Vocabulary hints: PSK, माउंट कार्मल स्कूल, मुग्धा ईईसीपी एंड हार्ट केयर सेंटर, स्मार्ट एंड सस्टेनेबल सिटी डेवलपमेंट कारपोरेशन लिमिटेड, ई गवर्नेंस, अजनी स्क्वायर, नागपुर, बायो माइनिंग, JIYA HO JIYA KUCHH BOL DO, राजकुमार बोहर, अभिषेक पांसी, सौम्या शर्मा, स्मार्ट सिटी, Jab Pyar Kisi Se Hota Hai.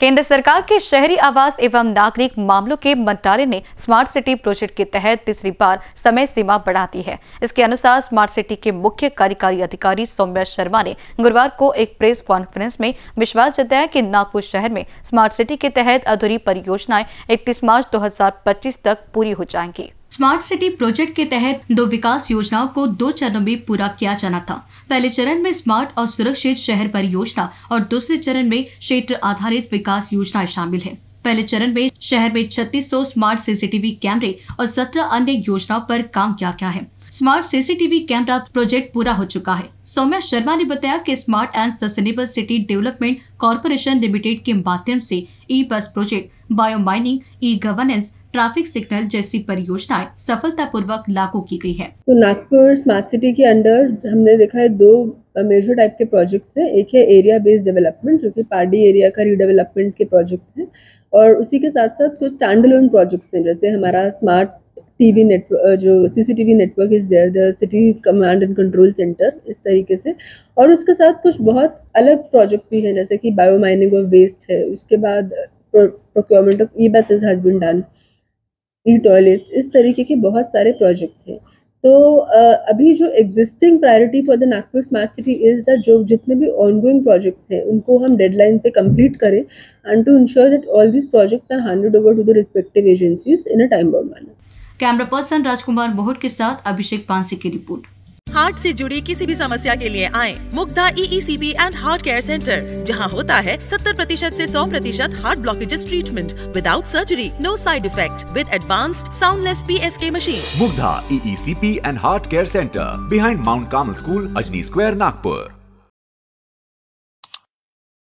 केंद्र सरकार के शहरी आवास एवं नागरिक मामलों के मंत्रालय ने स्मार्ट सिटी प्रोजेक्ट के तहत तीसरी बार समय सीमा बढ़ा दी है। इसके अनुसार स्मार्ट सिटी के मुख्य कार्यकारी अधिकारी सौम्या शर्मा ने गुरुवार को एक प्रेस कॉन्फ्रेंस में विश्वास जताया कि नागपुर शहर में स्मार्ट सिटी के तहत अधूरी परियोजनाएं 31 मार्च 2025 तक पूरी हो जाएंगी। स्मार्ट सिटी प्रोजेक्ट के तहत 2 विकास योजनाओं को 2 चरणों में पूरा किया जाना था। पहले चरण में स्मार्ट और सुरक्षित शहर परियोजना और दूसरे चरण में क्षेत्र आधारित विकास योजनाएं शामिल है। पहले चरण में शहर में 3600 स्मार्ट सीसीटीवी कैमरे और 17 अन्य योजनाओं पर काम किया गया है। स्मार्ट सीसीटीवी कैमरा प्रोजेक्ट पूरा हो चुका है। सौम्या शर्मा ने बताया कि स्मार्ट एंड सस्टेनेबल सिटी डेवलपमेंट कारपोरेशन लिमिटेड के माध्यम से E bus project, बायो माइनिंग, ई गवर्नेंस, traffic signal जैसी परियोजनाएं सफलतापूर्वक लागू की गई है। तो नागपुर स्मार्ट सिटी के अंडर हमने देखा है 2 मेजर टाइप के प्रोजेक्ट्स हैं। एक है एरिया बेस्ड डेवलपमेंट जो कि पहाड़ी एरिया का रीडेवलपमेंट के प्रोजेक्ट्स हैं और उसी के साथ साथ कुछ स्टैंडअलोन प्रोजेक्ट्स हैं जैसे हमारा स्मार्ट टीवी नेटवर्क जो CCTV network is there the city command and control centre इस तरीके से, और उसके साथ कुछ बहुत अलग प्रोजेक्ट्स भी हैं जैसे कि बायो माइनिंग ऑफ वेस्ट है, उसके बाद procurement of E buses has been done, E toilets, इस तरीके के बहुत सारे प्रोजेक्ट्स हैं। तो अभी जो existing priority for the नागपुर स्मार्ट सिटी is that जो जितने भी ऑनगोइंग प्रोजेक्ट्स हैं उनको हम डेडलाइन पे कंप्लीट करें and to ensure that all this projects are handed over to the respective agencies in a time bound manner. Camera person राजकुमार बोहर के साथ अभिषेक पांसी की रिपोर्ट। हार्ट से जुड़ी किसी भी समस्या के लिए आए मुग्धा ईईसीपी एंड हार्ट केयर सेंटर, जहां होता है 70% से 100% heart blockages treatment without surgery, no side effect with advanced soundless PSK machine. मुग्धा ईईसीपी एंड हार्ट केयर सेंटर behind माउंट कार्मल स्कूल, अजनी स्क्वायर, नागपुर।